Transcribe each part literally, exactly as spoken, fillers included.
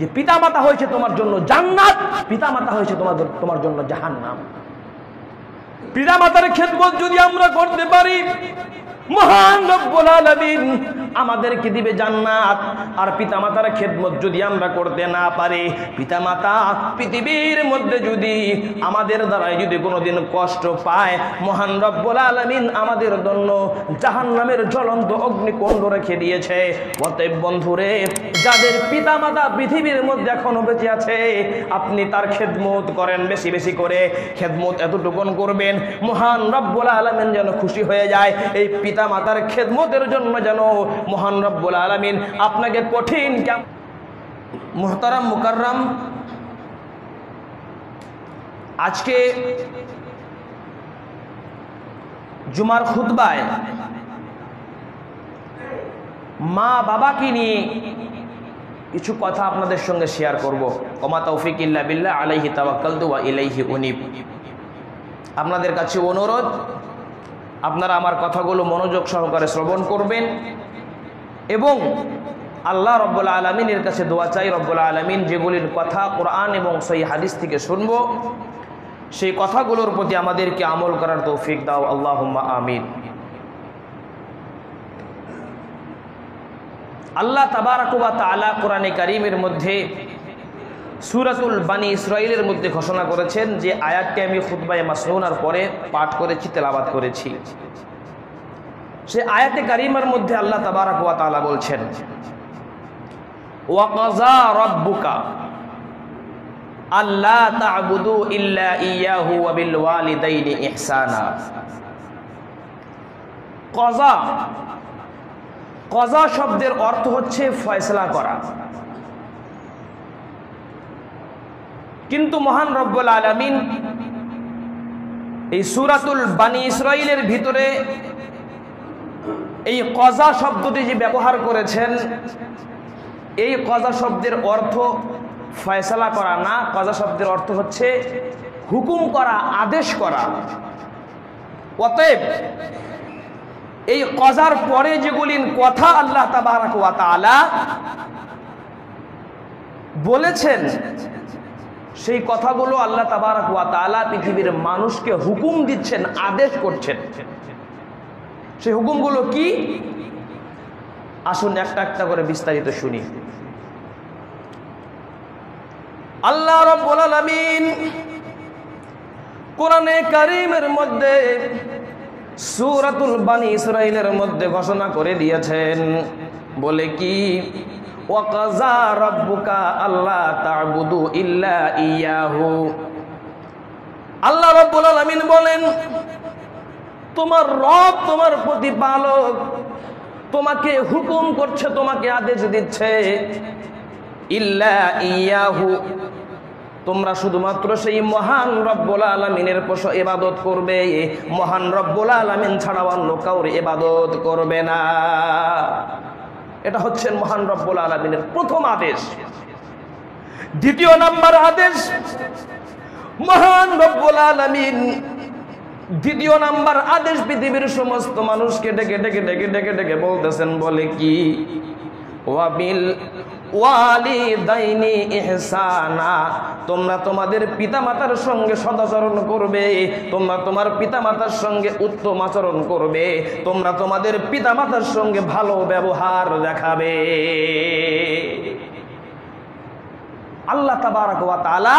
যে পিতামাতা হয়েছে তোমার জন্য জান্নাত, পিতামাতা হয়েছে তোমাদের তোমার জন্য জাহান্নাম। পিতামাতার খেদমত যদি আমরা করতে পারি মহান রব্বুল আলামিন আমাদেরকে দিবে জান্নাত, আর পিতামাতার খেদমত যদি আমরা করতে না পারি, পিতামাতা পৃথিবীর মধ্যে যদি আমাদের দ্বারা যদি কোনোদিন কষ্ট পায় মহান রব্বুল আলামিন আমাদের জন্য জাহান্নামের জ্বলন্ত অগ্নিকুণ্ড রেখে দিয়েছে। অতএব বন্ধুরে, যাদের পিতামাতা পৃথিবীর মধ্যে এখনো বেঁচে আছে আপনি তার খেদমত করেন, বেশি বেশি করে খেদমত এতটুকুন করবেন মহান রব্বুল আলামিন যেন খুশি হয়ে যায়। এই পিতা মাতার খেদমতের জন্য যেন মহান রব্বুল আলামিন আপনাকে কঠিন কাম। মুহতারাম মুকাররাম, আজকে জুমার খুতবায় মা বাবাকে নিয়ে কিছু কথা আপনাদের সঙ্গে শেয়ার করব। ওমা তৌফিক ইল্লা বিল্লাহ, আলাইহি তাওয়াক্কালতু ওয়া ইলাইহি উনিব। আপনাদের কাছে অনুরোধ, আপনারা আমার কথাগুলো মনোযোগ সহকারে শ্রবণ করবেন এবং আল্লাহ রব্বুল আলামিনের কাছে দোয়া চাই, রব্বুল আলামিন যেগুলির কথা কোরআন এবং সহিহ হাদিস থেকে শুনবো সেই কথাগুলোর প্রতি আমাদেরকে আমল করার তৌফিক দাও, আল্লাহুম্মা আমিন। আল্লাহ তাবারাক ওয়া তাআলা কোরআনে কারীমের মধ্যে সূরাতুল বানী ইসরাঈলের মধ্যে ঘোষণা করেছেন, যে আয়াতটি আমি খুতবায়ে মাসনুনার পরে পাঠ করেছি, তেলাওয়াত করেছি, সে আয়াতে কারিমার মধ্যে আল্লাহ তাবারাক ওয়া তাআলা বলছেন, ওয়া ক্বাযা রাব্বুকা আল্লা তা'বুদু ইল্লা ইয়াহু ওয়া বিল ওয়ালিদাইনি ইহসানা। ক্বাযা, ক্বাযা শব্দের অর্থ হচ্ছে ফয়সালা করা, কিন্তু মহান রব্বুল আলামিন এই সূরাতুল বানী ইসরাঈলের ভিতরে এই ক্বাযা শব্দটি যে ব্যবহার করেছেন, এই ক্বাযা শব্দের অর্থ ফয়সালা করা না, ক্বাযা শব্দের অর্থ হচ্ছে হুকুম করা, আদেশ করা। অতএব এই ক্বাযার পরে যেগুলির কথা আল্লাহ তাবারাক ওয়া তাআলা বলেছেন সেই কথাগুলো আল্লাহ তাবারাক ওয়া তাআলা পৃথিবীর মানুষকে হুকুম দিচ্ছেন, আদেশ করছেন। সেই হুকুমগুলো কি? আসুন একটা একটা করে বিস্তারিত শুনি। আল্লাহ রাব্বুল আলামিন কোরআনে কারীমের মধ্যে সূরাতুল বানী ইসরাঈলের মধ্যে ঘোষণা করে দিয়েছেন, বলে কি, ওয়া ক্বাযা রাব্বুকা আল্লা তা'বুদু ইল্লা ইয়াহু। আল্লাহ রাব্বুল আলামিন বলেন, তোমার রব, তোমার প্রতিপালক তোমাকে হুকুম করছে, তোমাকে আদেশ দিচ্ছে, ইল্লা ইয়াহু, তোমরা শুধুমাত্র সেই মহান রব্বুল আলামিনের ইবাদত করবে, মহান রব্বুল আলামিন ছাড়া অন্য কাউর ইবাদত করবে না। এটা হচ্ছে মহান রব্বুল আলামিনের প্রথম আদেশ। দ্বিতীয় নাম্বার আদেশ, মহান রব্বুল আলামিন দ্বিতীয় নাম্বার আদেশ পৃথিবীর সমস্ত মানুষকে ডেকে ডেকে ডেকে ডেকে ডেকে বলতেছেন, বলে কি, ওয়া বিল ওয়ালিদাইনি ইহসানা, তোমরা তোমাদের পিতামাতার সঙ্গে সদাচরণ করবে, তোমরা তোমার পিতামাতার সঙ্গে উত্তম আচরণ করবে, তোমরা তোমাদের পিতামাতার সঙ্গে ভালো ব্যবহার দেখাবে। আল্লাহ তাবারাক ওয়া তাআলা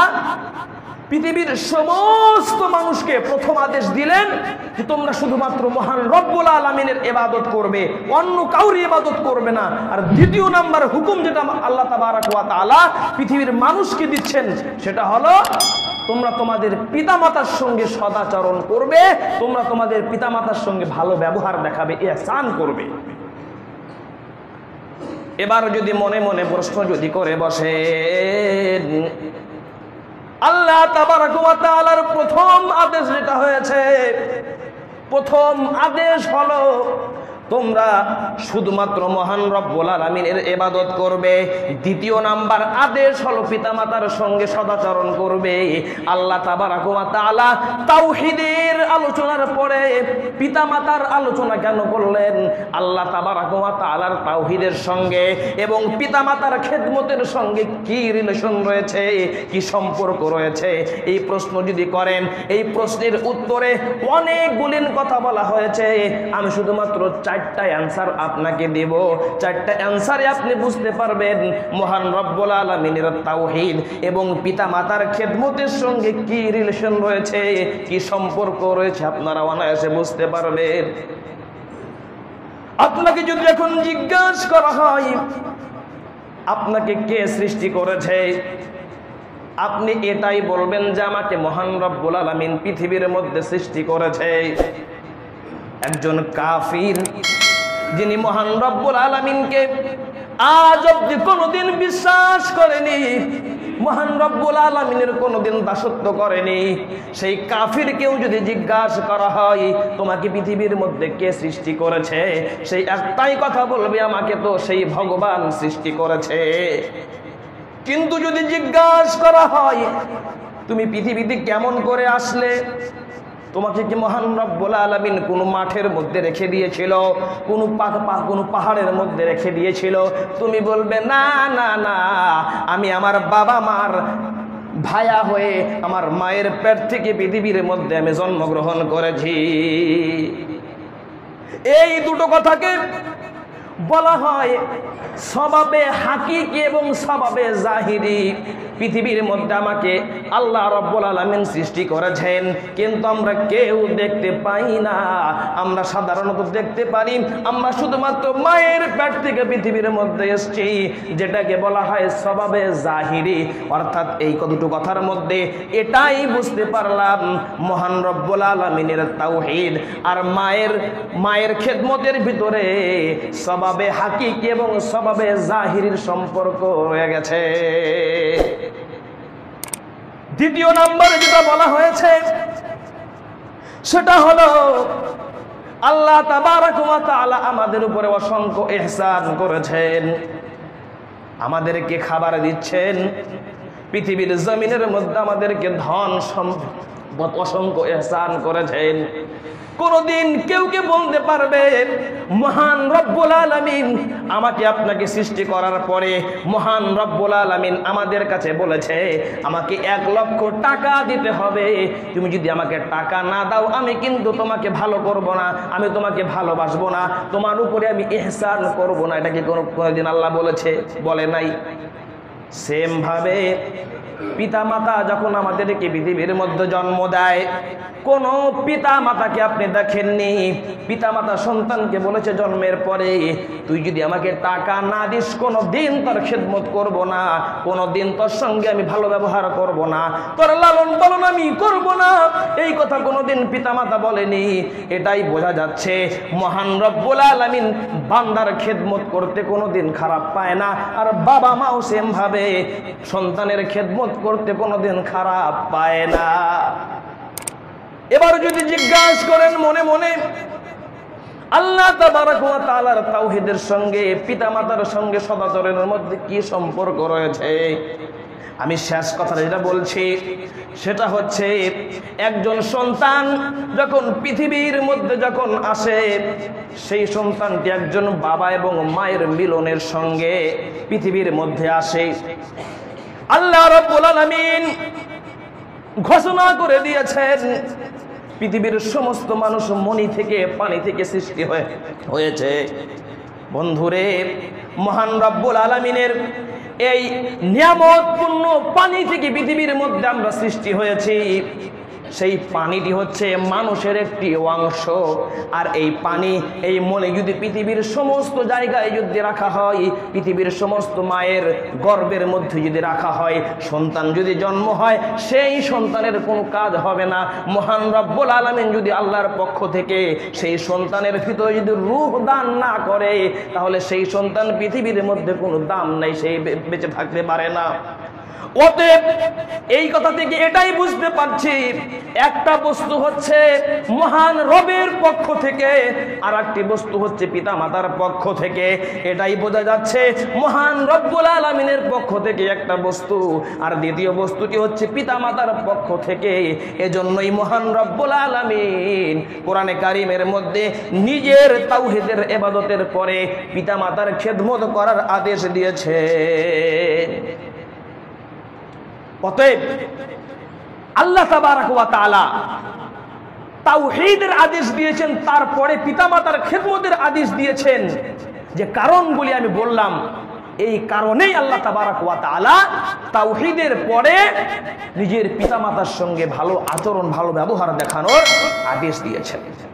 পৃথিবীর সমস্ত মানুষকে প্রথম আদেশ দিলেন যে তোমরা শুধুমাত্র মহান রব্বুল আলামিনের ইবাদত করবে, অন্য কাউর ইবাদত করবে না। আর দ্বিতীয় নাম্বার হুকুম যেটা আল্লাহ তাবারাক ওয়া তাআলা পৃথিবীর মানুষকে দিচ্ছেন সেটা হলো তোমরা তোমাদের পিতামাতার সঙ্গে সদাচরণ করবে, তোমরা তোমাদের পিতামাতার সঙ্গে ভালো ব্যবহার দেখাবে, ইহসান করবে। এবার যদি মনে মনে প্রশ্ন যদি করে বসে, আল্লাহ তাবারাক ওয়া তাআলার প্রথম আদেশ যেটা হয়েছে, প্রথম আদেশ হলো তোমরা শুধুমাত্র মহান রব্বুল আলামিনের ইবাদত করবে। দ্বিতীয় নাম্বার আদেশ হলো পিতামাতার সঙ্গে সদাচরণ করবে। আল্লাহ তাবারাক ওয়া তাআলা তাওহীদের আলোচনার পরে পিতামাতার আলোচনা কেন করলেন? আল্লাহ তাবারাক ওয়া তাআলার তাওহীদের সঙ্গে এবং পিতামাতার খেদমতের সঙ্গে কি রিলেশন রয়েছে, কি সম্পর্ক রয়েছে, এই প্রশ্ন যদি করেন, এই প্রশ্নের উত্তরে অনেকগুলি কথা বলা হয়েছে। আমি শুধুমাত্র চারটা অ্যান্সার আপনাকে দেব। চারটা অ্যান্সারে আপনি বুঝতে পারবেন মহান রব্বুল আলামিনের তাওহীদ এবং পিতামাতার খেদমতের সঙ্গে কি রিলেশন রয়েছে, কি সম্পর্ক রয়েছে, আপনারা অনায়াসে বুঝতে পারবেন। আপনাকে যদি এখন জিজ্ঞাসা করা হয় আপনাকে কে সৃষ্টি করেছে, আপনি এটাই বলবেন যে আমাকে মহান রব্বুল আলামিন পৃথিবীর মধ্যে সৃষ্টি করেছে। একজন কাফির যিনি মহান রব্বুল আলামিনকে আজ অব্দি কোনোদিন বিশ্বাস করেনি, মহান রব্বুল আলামিনের কোনোদিন দাসত্ব করেনি, সেই কাফিরকেও যদি জিজ্ঞাসা করা হয় তোমাকে পৃথিবীর মধ্যে কে সৃষ্টি করেছে, সেই একটাই কথা বলবে আমাকে তো সেই ভগবান সৃষ্টি করেছে। কিন্তু যদি জিজ্ঞাসা করা হয় তুমি পৃথিবীতে কেমন করে আসলে, তোমাকে কি মহান রব্বুল আলামিন কোনো মাঠের মধ্যে রেখে দিয়েছিল, কোনো কোনো পাহাড়ের মধ্যে রেখে দিয়েছিল, তুমি বলবে না না না, আমি আমার বাবা মার ভায়া হয়ে আমার মায়ের পেট থেকে পৃথিবীর মধ্যে আমি জন্মগ্রহণ করেছি। এই দুটো কথাকে বলা হয় সবাবে হাকিকি এবং সবাবে জাহিরি। পৃথিবীর মধ্যে আমাকে আল্লাহ রব্বুল আলামিন সৃষ্টি করেছেন, কিন্তু আমরা কেউ দেখতে পাই না। আমরা সাধারণত দেখতে পারি আমরা শুধুমাত্র মায়ের পেট থেকে পৃথিবীর মধ্যে এসেছি, যেটাকে বলা হয় সবাবে জাহিরি। অর্থাৎ এই দুটো কথার মধ্যে এটাই বুঝতে পারলাম মহান রব্বুল আলামিনের তাওহীদ আর মায়ের মায়ের খেদমতের ভিতরে সবাবে হাকিকি এবং সবাবে জাহিরির সম্পর্ক রয়ে গেছে। দ্বিতীয় নম্বরে যেটা বলা হয়েছে সেটা হলো আল্লাহ তাবারাক ওয়া তাআলা আমাদের উপরে অসংখ্য ইহসান করেছেন, আমাদেরকে খাবার দিচ্ছেন, পৃথিবীর জমিনের মধ্যে আমাদেরকে ধন সম্পদ অসংখ্য ইহসান করেছেন। কোনদিন কেউ কে বলতে পারবে মহান রব্বুল আলামিন আমাকে আপনাকে সৃষ্টি করার পরে মহান রব্বুল আলামিন আমাদের কাছে বলেছে আমাকে এক লক্ষ টাকা দিতে হবে, তুমি যদি আমাকে টাকা না দাও আমি কিন্তু তোমাকে ভালো করব না, আমি তোমাকে ভালোবাসবো না, তোমার উপরে আমি ইহসান করব না, এটা কি কোনো কোনোদিন আল্লাহ বলেছে? বলে নাই। সেম ভাবে পিতা মাতা যখন আমাদেরকে পৃথিবীর মধ্যে জন্ম দেয়, কোন পিতা মাতাকে আপনি দেখেননি পিতা মাতা সন্তানকে বলেছে জন্মের পরে তুই যদি আমাকে টাকা না দিস কোনো দিন তোর খেদমত করব না, কোনো দিন তোর সঙ্গে আমি ভালো ব্যবহার করব না, তোর লালন পালন আমি করব না, এই কথা কোনোদিন পিতা মাতা বলেনি। এটাই বোঝা যাচ্ছে মহান রব্বুল আলামিন বান্দার খেদমত করতে কোনোদিন খারাপ পায় না, আর বাবা মাও সেম ভাবে সন্তানের খেদমত করতে কোনোদিন খারাপ পায় না। এবার যদি জিজ্ঞাসা করেন মনে মনে আল্লাহ তাবারাক ওয়া তাআলার তাওহীদের সঙ্গে পিতামাতার সঙ্গে সদাচরণের মধ্যে কি সম্পর্ক রয়েছে, আমি শেষ কথা যেটা বলছি সেটা হচ্ছে একজন সন্তান যখন পৃথিবীর মধ্যে যখন আসে, সেই সন্তানটি একজন বাবা এবং মায়ের মিলনের সঙ্গে পৃথিবীর মধ্যে আসে। আল্লাহ রাব্বুল আলামিন ঘোষণা করে দিয়েছেন পৃথিবীর সমস্ত মানুষ মনি থেকে পানি থেকে সৃষ্টি হয়েছে। বন্ধুরে, মহান রব্বুল আলামিনের এই নিয়ামতপূর্ণ পানি থেকে পৃথিবীর মধ্যে আমরা সৃষ্টি হয়েছি। সেই পানিটি হচ্ছে মানুষের একটি অংশ, আর এই পানি এই মনে যদি পৃথিবীর সমস্ত জায়গায় যদি রাখা হয়, পৃথিবীর সমস্ত মায়ের গর্ভের মধ্যে যদি রাখা হয়, সন্তান যদি জন্ম হয় সেই সন্তানের কোনো কাজ হবে না। মহান রব্বুল আলামিন যদি আল্লাহর পক্ষ থেকে সেই সন্তানের ভিতরে যদি রূহ দান না করে তাহলে সেই সন্তান পৃথিবীর মধ্যে কোনো দাম নাই, সেই বেঁচে থাকতে পারে না। অতএব এই কথা থেকে এটাই বুঝতে পারছি একটা বস্তু হচ্ছে মহান রবের পক্ষ থেকে, আর একটি বস্তু হচ্ছে পিতামাতার পক্ষ থেকে। এটাই বোঝা যাচ্ছে মহান রব্বুল আলামিনের পক্ষ থেকে একটা বস্তু, আর দ্বিতীয় বস্তুটি হচ্ছে পিতামাতার পক্ষ থেকে। এজন্যই মহান রব্বুল আলামিন কোরআনে কারিমের মধ্যে নিজের তাওহীদের ইবাদতের পরে পিতামাতার খেদমত করার আদেশ দিয়েছে। অতএব আল্লাহ তাবারাক ওয়া তাআলা তাওহীদের আদেশ দিয়েছেন, তারপরে পিতামাতার খেদমতের আদেশ দিয়েছেন। যে কারণগুলি আমি বললাম, এই কারণেই আল্লাহ তাবারাক ওয়া তাআলা তাওহীদের পরে নিজের পিতামাতার সঙ্গে ভালো আচরণ, ভালো ব্যবহার দেখানোর আদেশ দিয়েছেন।